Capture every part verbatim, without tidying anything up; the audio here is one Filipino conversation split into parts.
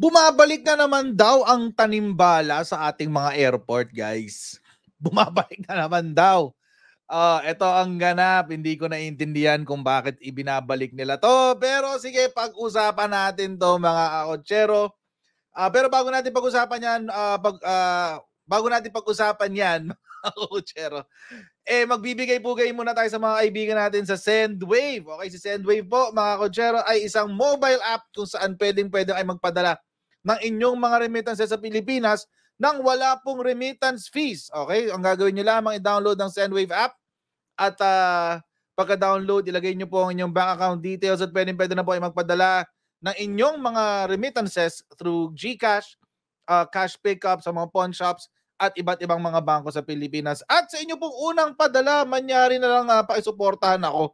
Bumabalik na naman daw ang tanim bala sa ating mga airport, guys. Bumabalik na naman daw. Uh, ito ang ganap. Hindi ko naiintindihan kung bakit ibinabalik nila to. Pero sige, pag-usapan natin to, mga akotsero. Uh, pero bago natin pag-usapan yan, uh, pag, uh, bago natin pag-usapan yan, mga akotsero, eh, magbibigay pugay muna tayo sa mga kaibigan natin sa Sendwave. Okay, si Sendwave po, mga akotsero, ay isang mobile app kung saan pwedeng-pwede ay magpadala ng inyong mga remittances sa Pilipinas nang wala pong remittance fees. Okay? Ang gagawin nyo lamang i-download ng Sendwave app at uh, pagka-download, ilagay nyo po ang inyong bank account details at pwede pwede na po ay magpadala ng inyong mga remittances through GCash, uh, cash pickup sa mga pawn shops at iba't ibang mga bangko sa Pilipinas. At sa inyo pong unang padala, manyari na lang uh, pakisuportahan ako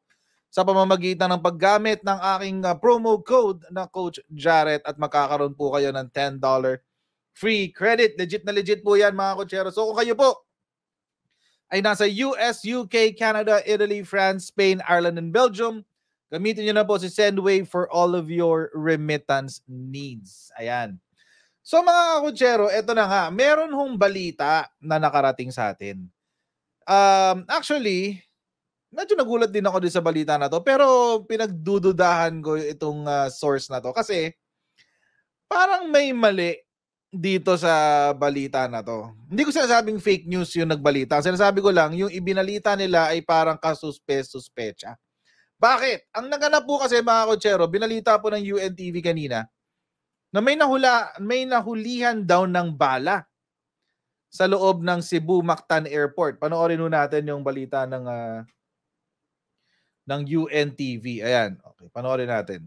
sa pamamagitan ng paggamit ng aking uh, promo code na Coach Jarret at makakaroon po kayo ng ten dollar free credit. Legit na legit po yan, mga kutsero. So kung kayo po ay nasa U S, U K, Canada, Italy, France, Spain, Ireland, and Belgium, gamitin nyo na po si Sendwave for all of your remittance needs. Ayan. So mga kutsero, eto na nga. Meron hong balita na nakarating sa atin. Um, actually, medyo nagulat din ako din sa balita na to, pero pinagdududahan ko itong uh, source na to kasi parang may mali dito sa balita na to. Hindi ko sinasabing fake news yung nagbalita. Ang sinasabi ko lang, yung ibinalita nila ay parang kasuspe-suspecha. Bakit? Ang naganap po kasi, mga kutsero, binalita po ng U N T V kanina na may, nahula, may nahulihan daw ng bala sa loob ng Cebu Mactan Airport. Panoorin nun natin yung balita ng... Uh, ng U N T V. Ayan. Okay, panoorin natin.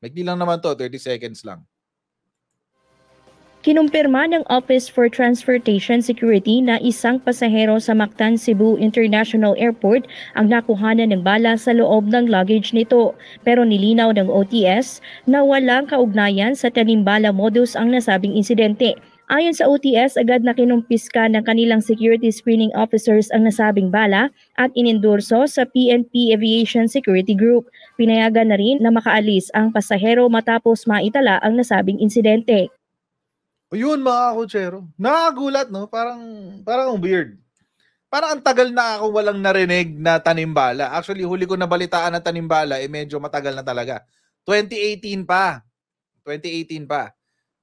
Maikli lang naman to, thirty seconds lang. Kinumpirma ng Office for Transportation Security na isang pasahero sa Mactan Cebu International Airport ang nakuhanan ng bala sa loob ng luggage nito. Pero nilinaw ng O T S na walang kaugnayan sa tanimbala modus ang nasabing insidente. Ayon sa O T S, agad na kinumpiska ng kanilang security screening officers ang nasabing bala at inendorso sa P N P Aviation Security Group. Pinayagan na rin na makaalis ang pasahero matapos maitala ang nasabing insidente. Ayun, mga kutsero. Nakagulat, no? Parang, parang weird. Parang ang tagal na ako walang narinig na tanimbala. Actually, huli ko nabalitaan na tanimbala, eh medyo matagal na talaga. twenty eighteen pa. twenty eighteen pa.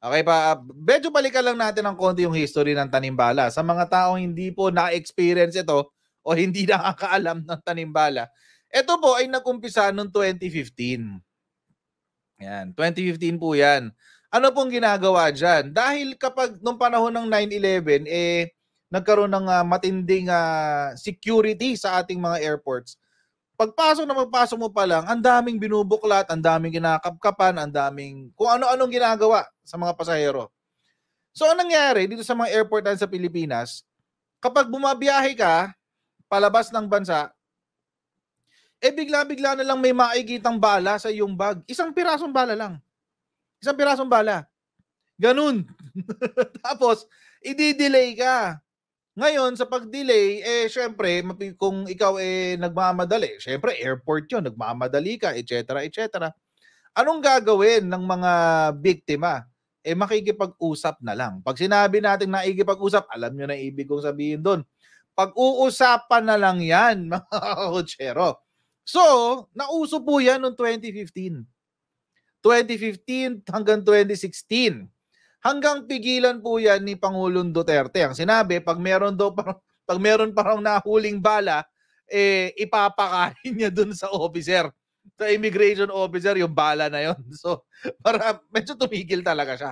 Okay pa, medyo balikan lang natin ng konti yung history ng tanimbala. Sa mga taong hindi po na-experience ito o hindi nakakaalam ng tanimbala, ito po ay nag-umpisa noong twenty fifteen. Yan, twenty fifteen po yan. Ano pong ginagawa dyan? Dahil kapag nung panahon ng nine eleven, eh, nagkaroon ng uh, matinding uh, security sa ating mga airports. Pagpasok na magpasok mo pa lang, ang daming binubuklat, ang daming kinakapkapan, ang daming kung ano-anong ginagawa sa mga pasahero. So, anong nangyari dito sa mga airport natin sa Pilipinas, kapag bumabiyahe ka, palabas ng bansa, eh bigla-bigla na lang may makikitang bala sa iyong bag. Isang pirasong bala lang. Isang pirasong bala. Ganun. Tapos, i-delay ka. Ngayon, sa pag-delay, eh, syempre, kung ikaw eh, nagmamadali, syempre, airport yun, nagmamadali ka, et cetera, et cetera. Anong gagawin ng mga biktima? Eh, makikipag-usap na lang. Pag sinabi natin nakikipag-usap, alam nyo na ibig kong sabihin doon. Pag-uusapan na lang yan, mga kutsero. So, nauso po yan noong twenty fifteen. twenty fifteen hanggang twenty sixteen. Hanggang pigilan po yan ni Pangulong Duterte. Ang sinabi, pag meron daw parang, pag meron parang nahuling bala, eh, ipapakain niya dun sa officer, sa immigration officer, yung bala na yon. So, para, medyo tumigil talaga siya.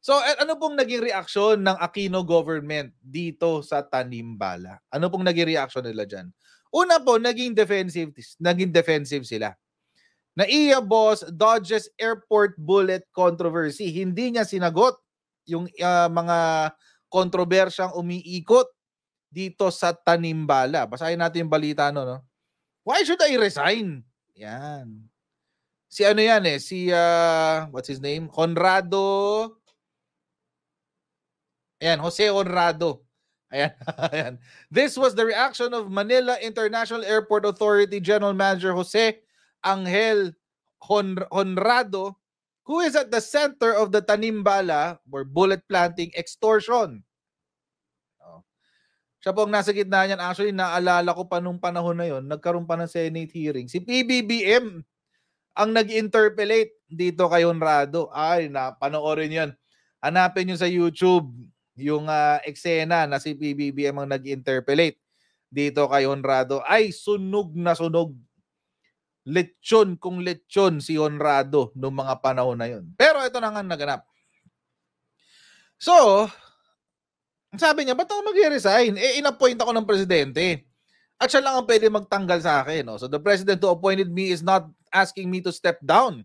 So, ano pong naging reaksyon ng Aquino government dito sa tanimbala? Ano pong naging reaksyon nila dyan? Una po, naging defensive, naging defensive sila. Naiya boss dodges airport bullet controversy. Hindi niya sinagot yung uh, mga kontrobersyang umiikot dito sa tanimbala. Basahin natin yung balita, no, no? Why should I resign? Yan. Si ano yan eh? Si, uh, what's his name? Honrado. Ayan, Jose Honrado. Ayan. Ayan. This was the reaction of Manila International Airport Authority General Manager Jose Angel Honrado who is at the center of the Tanim Bala or bullet planting extortion. Oh. Siya po ang nasa gitna niyan. Actually, naalala ko pa nung panahon na yon, nagkaroon pa ng Senate hearing. Si P B B M ang nag-interpellate dito kay Honrado. Ay, napanoorin yun. Hanapin nyo sa YouTube yung uh, eksena na si P B B M ang nag-interpellate dito kay Honrado. Ay, sunog na sunog. Lechon kung lechon si Honrado noong mga panahon na yun. Pero ito na nga naganap. So, sabi niya, ba't ako mag-resign? Eh, inappoint ako ng presidente. At siya lang ang pwede magtanggal sa akin. No? So, the president who appointed me is not asking me to step down.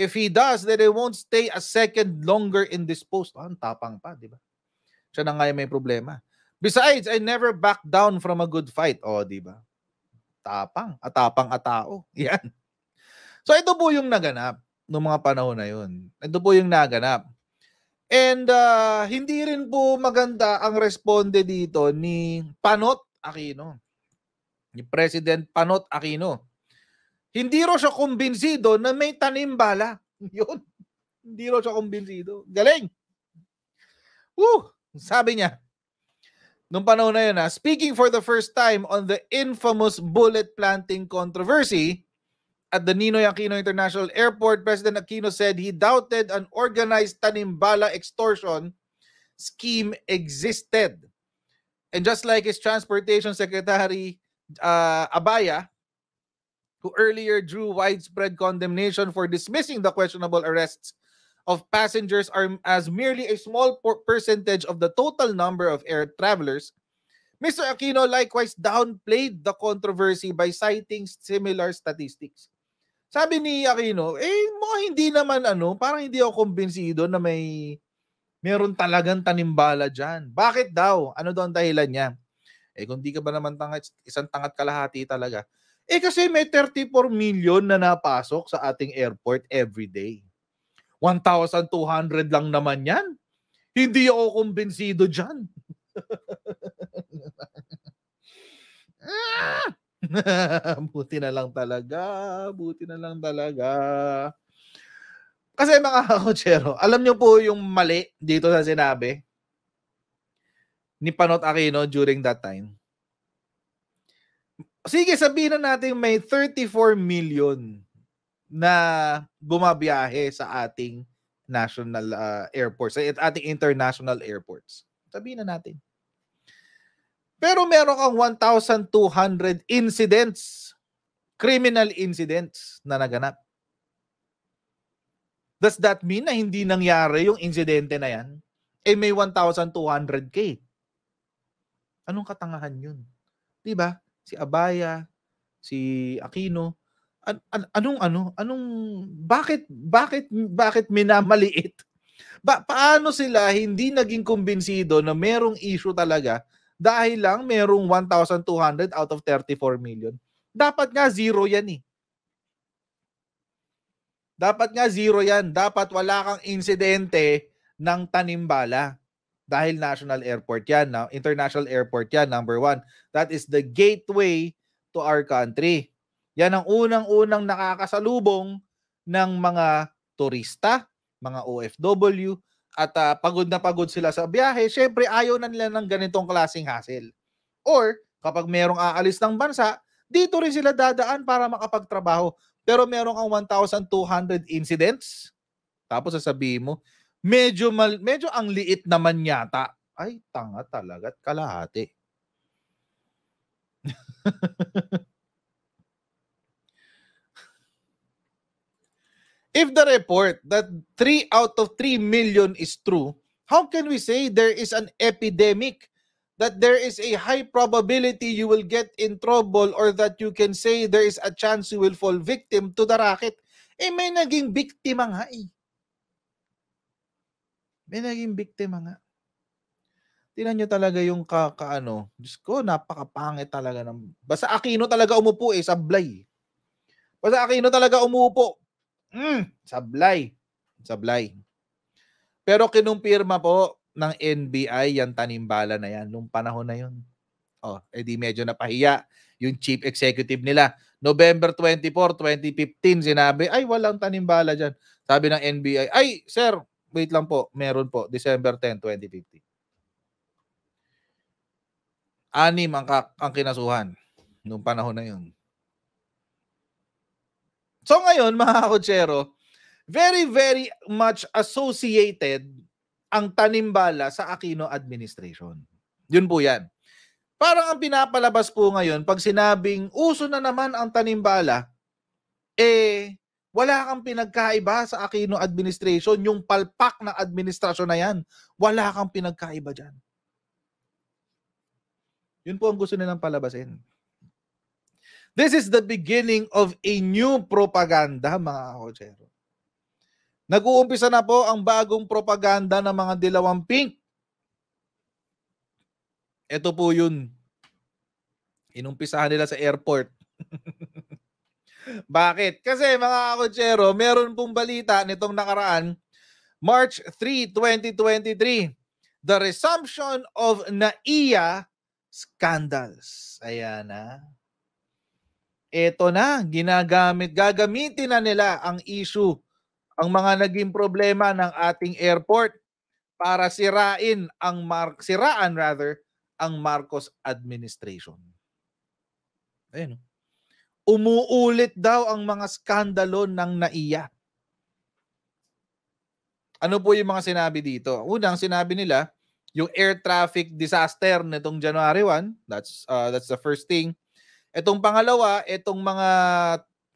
If he does, then I won't stay a second longer in this post. Oh, ang tapang pa, di ba? Siya na nga may problema. Besides, I never back down from a good fight. Oh, di ba? Tapang, atapang atao. Yan. So ito po yung naganap noong mga panahon na yun. Ito po yung naganap. And uh, hindi rin po maganda ang responde dito ni Panot Aquino. Ni President Panot Aquino. Hindi ro siya kumbinsido na may tanim bala. Yun. Hindi ro siya kumbinsido. Galing. Woo! Sabi niya, nung panahon na yun, ha, speaking for the first time on the infamous bullet planting controversy at the Ninoy Aquino International Airport, President Aquino said he doubted an organized Tanimbala extortion scheme existed. And just like his Transportation Secretary uh, Abaya, who earlier drew widespread condemnation for dismissing the questionable arrests of passengers are as merely a small percentage of the total number of air travelers, Mister Aquino likewise downplayed the controversy by citing similar statistics. Sabi ni Aquino, eh, mo hindi naman ano, parang hindi ako kumbinsido na may meron talagang tanimbala dyan. Bakit daw? Ano daw ang dahilan niya? Eh, kung di ka ba naman tangat, isang tangat kalahati talaga. Eh, kasi may thirty-four million na napasok sa ating airport every day. one thousand two hundred lang naman yan. Hindi ako kumbinsido dyan. Buti na lang talaga. Buti na lang talaga. Kasi mga kakotsero, alam nyo po yung mali dito sa sinabi ni Panot Aquino during that time. Sige, sabihin na natin may thirty-four million na bumabiyahe sa ating national uh, airports, sa ating international airports. Sabihin na natin. Pero meron kang one thousand two hundred incidents, criminal incidents na naganap. Does that mean na hindi nangyari yung insidente na yan? Eh may one thousand two hundred K. Anong katangahan yun? Diba? Si Abaya, si Aquino, An an anong ano anong bakit bakit bakit minamaliit? Ba paano sila hindi naging kumbinsido na merong issue talaga dahil lang merong one thousand two hundred out of thirty-four million? Dapat nga zero yan eh. Dapat nga zero yan. Dapat wala kang insidente ng tanimbala dahil national airport yan, na international airport yan, number one. That is the gateway to our country. Yan ang unang-unang nakakasalubong ng mga turista, mga O F W, at uh, pagod na pagod sila sa biyahe, syempre ayaw na nila ng ganitong klaseng hassle. Or kapag merong aalis ng bansa, dito rin sila dadaan para makapagtrabaho. Pero merong ang one thousand two hundred incidents, tapos sasabihin mo, medyo, mal medyo ang liit naman yata. Ay, tanga talaga at kalahati. If the report that three out of three million is true, how can we say there is an epidemic, that there is a high probability you will get in trouble, or that you can say there is a chance you will fall victim to the racket? Eh may naging biktima nga eh. May naging biktima nga. Tingnan nyo talaga yung kakaano. Diyos ko, napakapangit talaga. Ng... Basta Aquino talaga umupo eh, sablay. Basta Aquino talaga umupo. Mm, sablay. Sablay. Pero kinumpirma po ng N B I yung tanimbala na yan nung panahon na yun. Oh, edi medyo napahiya yung chief executive nila. November twenty-four, twenty fifteen, sinabi, ay walang tanimbala dyan. Sabi ng N B I, ay sir, wait lang po, meron po, December tenth, twenty fifty. Anim ang, ang kinasuhan nung panahon na yun. So ngayon, mga kotsero, very, very much associated ang Tanim Bala sa Aquino administration. Yun po yan. Parang ang pinapalabas po ngayon, pag sinabing uso na naman ang Tanim Bala, eh, wala kang pinagkaiba sa Aquino administration. Yung palpak ng administrasyon na yan, wala kang pinagkaiba dyan. Yun po ang gusto nilang palabasin. This is the beginning of a new propaganda, mga kotsero. Nag-uumpisa na po ang bagong propaganda ng mga dilawang pink. Ito po yun. Inumpisahan nila sa airport. Bakit? Kasi mga kotsero, meron pong balita nitong nakaraan, March three, twenty twenty-three, the resumption of N A I A scandals. Ayan na. Ito na, ginagamit, gagamitin na nila ang issue, ang mga naging problema ng ating airport para sirain ang mar siraan rather ang Marcos administration. Ayun. Umuulit daw ang mga skandalo ng N A I A. Ano po yung mga sinabi dito? Unang sinabi nila, yung air traffic disaster nitong January first, that's uh, that's the first thing. Etong pangalawa, etong mga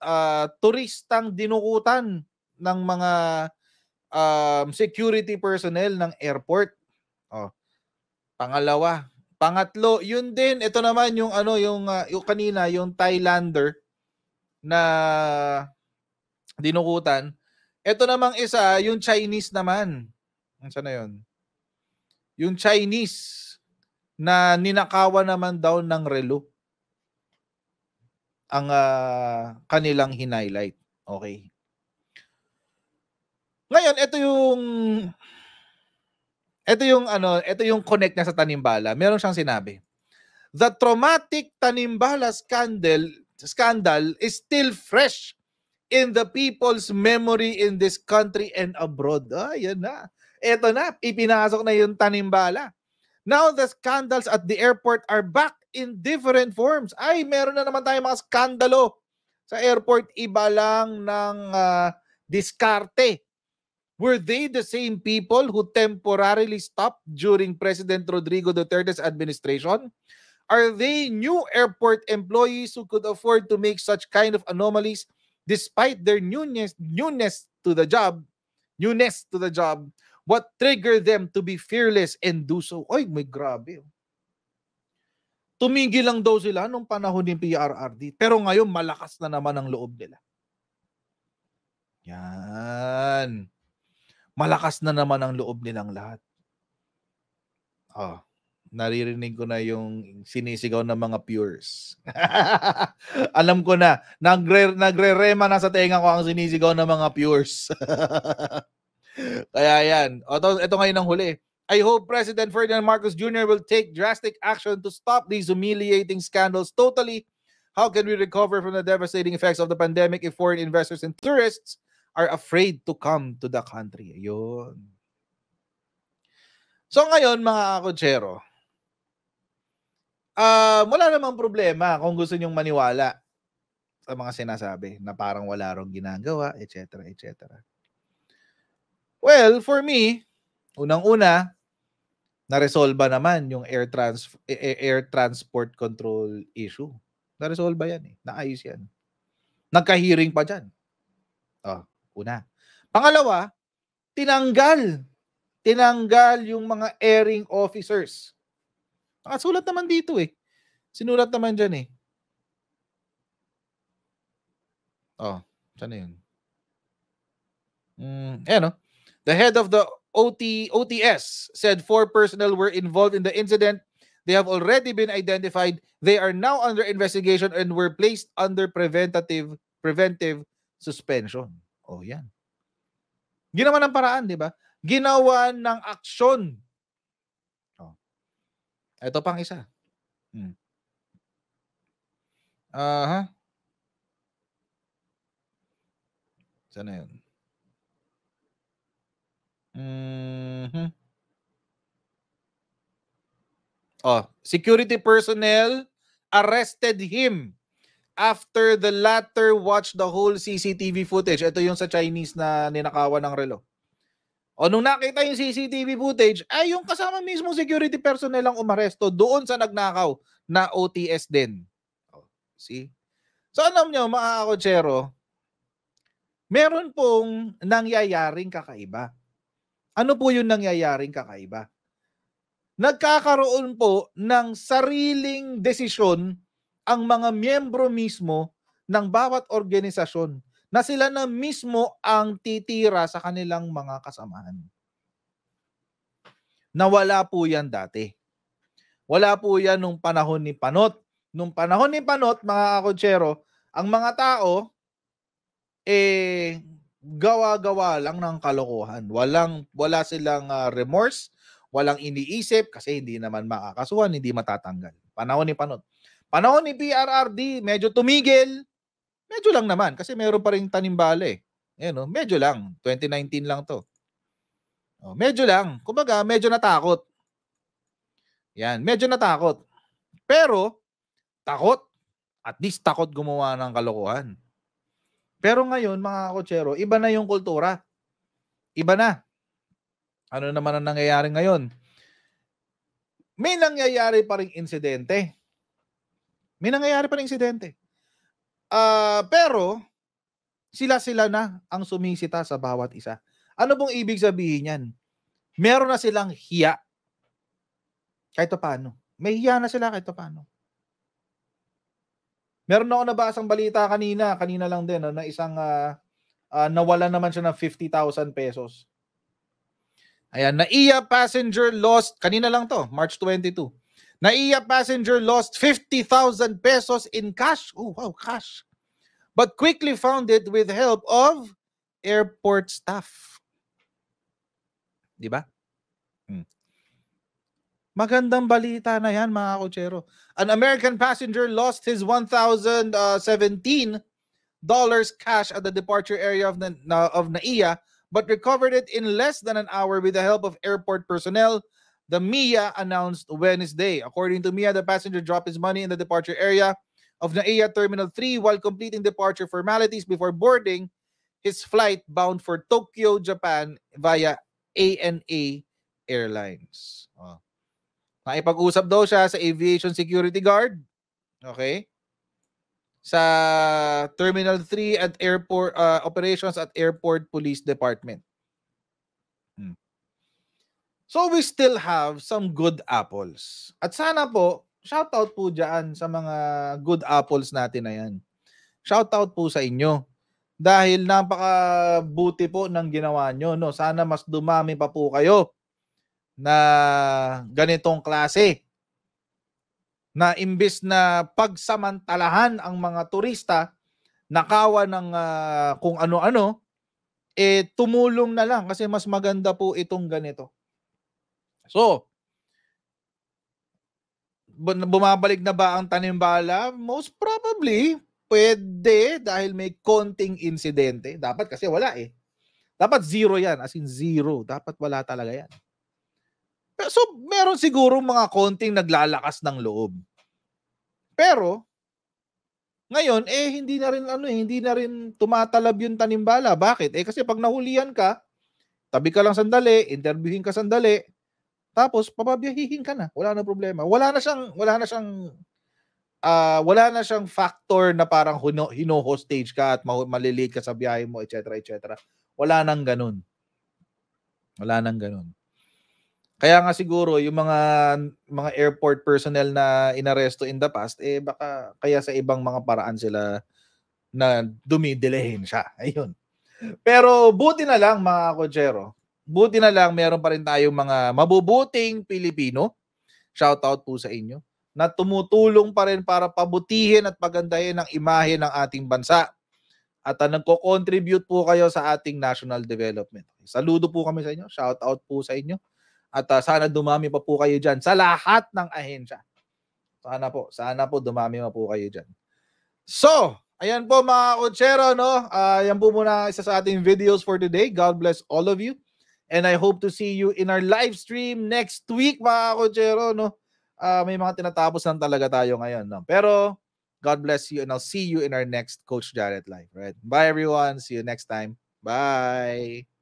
uh, turistang dinukutan ng mga um, security personnel ng airport. Oh. Pangalawa, pangatlo, yun din, ito naman yung ano, yung, uh, yung kanina, yung Thailander na dinukutan. Ito namang isa, yung Chinese naman. Ansa na yun? Yung Chinese na ninakawan naman daw ng relo ang uh, kanilang hinighlight. Okay. Ngayon, ito yung ito yung ano, ito yung connect niya sa Tanim Bala. Meron siyang sinabi. The traumatic Tanim Bala scandal scandal is still fresh in the people's memory in this country and abroad. Ayun na. Ito na, ipinasok na yung Tanim Bala. Now the scandals at the airport are back in different forms. Ay, meron na naman tayong mga skandalo sa airport. Iba lang ng uh, diskarte. Were they the same people who temporarily stopped during President Rodrigo Duterte's administration? Are they new airport employees who could afford to make such kind of anomalies despite their newness, newness to the job? Newness to the job. What triggered them to be fearless and do so? Oy, may grabe. Tumigil lang daw sila nung panahon ng P R R D. Pero ngayon, malakas na naman ang loob nila. Yan. Malakas na naman ang loob nilang lahat. Oh, naririnig ko na yung sinisigaw ng mga pures. Alam ko na, nagre nagre-rema na sa tenga ko ang sinisigaw ng mga pures. Kaya yan. Ito, ito ngayon ang huli. I hope President Ferdinand Marcos Junior will take drastic action to stop these humiliating scandals totally. How can we recover from the devastating effects of the pandemic if foreign investors and tourists are afraid to come to the country? Ayun. So ngayon, mga kotsero, uh, wala namang problema kung gusto nyong maniwala sa mga sinasabi na parang wala rong ginagawa, et cetera, et cetera. Well, for me, unang-una, na-resolve naman yung air, trans air transport control issue. Na-resolve yan eh. Naayos yan. Nagka-hearing pa dyan. Oh, una. Pangalawa, tinanggal. Tinanggal yung mga airing officers. Nakasulat naman dito eh. Sinulat naman dyan eh. Oh, saan na yun? Mm, ayan, no? The head of the O T O T S said four personnel were involved in the incident. They have already been identified. They are now under investigation and were placed under preventative preventive suspension. Oh, yan. Ginawa ng paraan, di ba? Ginawa ng aksyon. Oh. Ito pang isa. Hmm. Aha. Uh-huh. Saan na yun? Mm-hmm. Oh, security personnel arrested him after the latter watched the whole C C T V footage. Ito yung sa Chinese na ninakawan ng relo. O nung nakita yung C C T V footage, ay yung kasama mismo security personnel ang umaresto doon sa nagnakaw na O T S din. Oh, see? So alam nyo, mga kotsero, meron pong nangyayaring kakaiba. Ano po yung nangyayaring kakaiba? Nagkakaroon po ng sariling desisyon ang mga miyembro mismo ng bawat organisasyon na sila na mismo ang titira sa kanilang mga kasamahan. Nawala po yan dati. Wala po yan nung panahon ni Panot. Nung panahon ni Panot, mga kotsero, ang mga tao, eh, gawa-gawa lang ng kalokohan. Walang, wala silang uh, remorse. Walang iniisip kasi hindi naman makakasuhan, hindi matatanggal. Panahon ni Panot. Panahon ni P R R D, medyo tumigil. Medyo lang naman kasi meron pa rin Tanim Bala eh. Ayan, no? Medyo lang. twenty nineteen lang to. O, medyo lang. Kumbaga, medyo natakot. Yan, medyo natakot. Pero, takot. At least takot gumawa ng kalokohan. Pero ngayon, mga kotsero, iba na yung kultura. Iba na. Ano naman ang nangyayari ngayon? May nangyayari pa rin insidente. May nangyayari pa rin insidente. Uh, pero, sila-sila na ang sumisita sa bawat isa. Ano pong ibig sabihin yan? Meron na silang hiya. Kahit pa paano. May hiya na sila kahit pa paano. Meron ako nabasang balita kanina, kanina lang din, no, na isang uh, uh, nawala naman siya ng fifty thousand pesos. Ayan, Naiya passenger lost, kanina lang to, March twenty-second. Naiya passenger lost fifty thousand pesos in cash. Oh, wow, cash. But quickly found it with help of airport staff. Diba? Hmm. Magandang balita na yan, mga kotsero. An American passenger lost his one thousand seventeen dollars cash at the departure area of, Na of Naiya, but recovered it in less than an hour with the help of airport personnel, the M I A announced Wednesday. According to M I A, the passenger dropped his money in the departure area of Naiya Terminal three while completing departure formalities before boarding his flight bound for Tokyo, Japan via A N A Airlines. Oh. Naipag-usap daw siya sa aviation security guard. Okay? Sa Terminal three at airport uh, operations at Airport Police Department. Hmm. So we still have some good apples. At sana po, shout out po dyan sa mga good apples natin na yan. Shout out po sa inyo. Dahil napakabuti po ng ginawa nyo. No? Sana mas dumami pa po kayo na ganitong klase. Na imbis na pagsamantalahan ang mga turista, nakawan ng uh, kung ano-ano, eh tumulong na lang kasi mas maganda po itong ganito. So, bumabalik na ba ang Tanim Bala? Most probably, pwede dahil may konting insidente. Dapat kasi wala eh. Dapat zero yan, as in zero. Dapat wala talaga yan. So, meron siguro mga konting naglalakas ng loob. Pero, ngayon, eh, hindi na rin, ano, eh, hindi na rin tumatalab yung Tanim Bala. Bakit? Eh, kasi pag nahulihan ka, tabi ka lang sandali, interviewin ka sandali, tapos, papabiyahihin ka na. Wala na problema. Wala na siyang, wala na siyang, uh, wala na siyang factor na parang hino-hostage ka at malilate ka sa biyahe mo, et cetera, et cetera. Wala nang ganun. Wala nang ganun. Kaya nga siguro yung mga mga airport personnel na inaresto in the past eh baka kaya sa ibang mga paraan sila na dumidelehin siya. Ayun. Pero buti na lang mga kotsero. Buti na lang meron pa rin tayong mga mabubuting Pilipino. Shout out po sa inyo na tumutulong pa rin para pabutihin at pagandahin ang imahe ng ating bansa. At uh, nagko-contribute po kayo sa ating national development. Saludo po kami sa inyo. Shout out po sa inyo. At uh, sana dumami pa po kayo dyan sa lahat ng ahensya. Sana po, sana po dumami pa po kayo dyan. So, ayan po mga kotsero, no? Uh, yan po muna isa sa ating videos for today. God bless all of you. And I hope to see you in our live stream next week, mga kochero, no? Uh, may mga tinatapos lang talaga tayo ngayon, no? Pero God bless you, and I'll see you in our next Coach Jarret Live. Right? Bye, everyone. See you next time. Bye.